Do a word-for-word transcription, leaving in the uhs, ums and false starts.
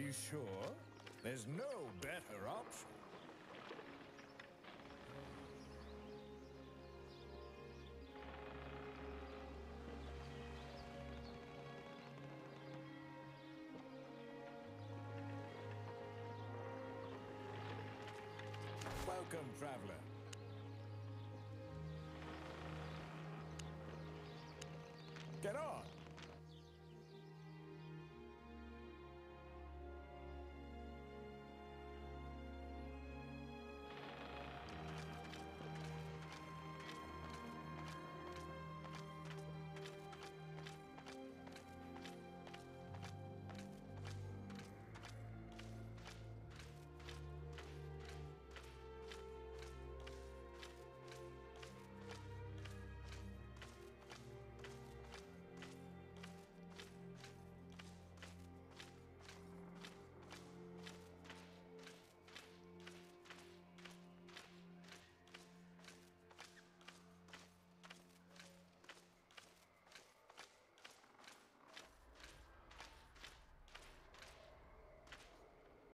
Are you sure? There's no better option. Welcome, traveler. Get on!